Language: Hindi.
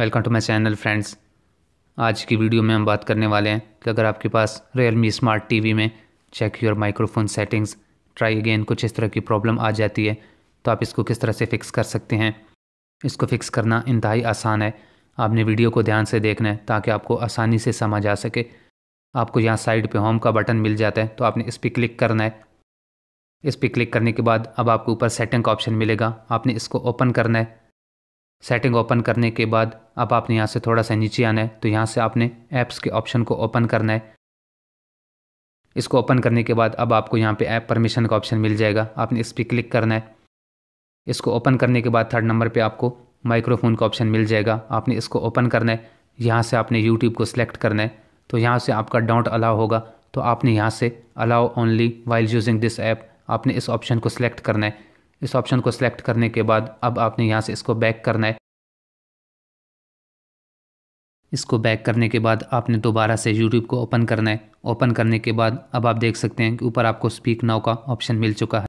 Welcome to my channel friends. आज की वीडियो में हम बात करने वाले हैं कि अगर आपके पास Realme स्मार्ट टीवी में check your microphone settings try again कुछ इस तरह की प्रॉब्लम आ जाती है तो आप इसको किस तरह से फ़िक्स कर सकते हैं। इसको फ़िक्स करना इंतहाई आसान है। आपने वीडियो को ध्यान से देखना है ताकि आपको आसानी से समझ आ सके। आपको यहाँ साइड पर होम का बटन मिल जाता है तो आपने इस पर क्लिक करना है। इस पर क्लिक करने के बाद अब आपको ऊपर सेटिंग का ऑप्शन मिलेगा, आपने इसको ओपन करना है। सेटिंग ओपन करने के बाद अब आपने यहाँ से थोड़ा सा नीचे आना है तो यहाँ से आपने ऐप्स के ऑप्शन को ओपन करना है। इसको ओपन करने के बाद अब आपको यहाँ पे ऐप परमिशन का ऑप्शन मिल जाएगा, आपने इस पर क्लिक करना है। इसको ओपन करने के बाद थर्ड नंबर पे आपको माइक्रोफोन का ऑप्शन मिल जाएगा, आपने इसको ओपन करना है। यहाँ से आपने यूट्यूब को सिलेक्ट करना है तो यहाँ से आपका डोंट अलाउ होगा तो आपने यहाँ से allow only while using this app आपने इस ऑप्शन को सिलेक्ट करना है। इस ऑप्शन को सिलेक्ट करने के बाद अब आपने यहाँ से इसको बैक करना है। इसको बैक करने के बाद आपने दोबारा से YouTube को ओपन करना है। ओपन करने के बाद अब आप देख सकते हैं कि ऊपर आपको स्पीक नाउ का ऑप्शन मिल चुका है।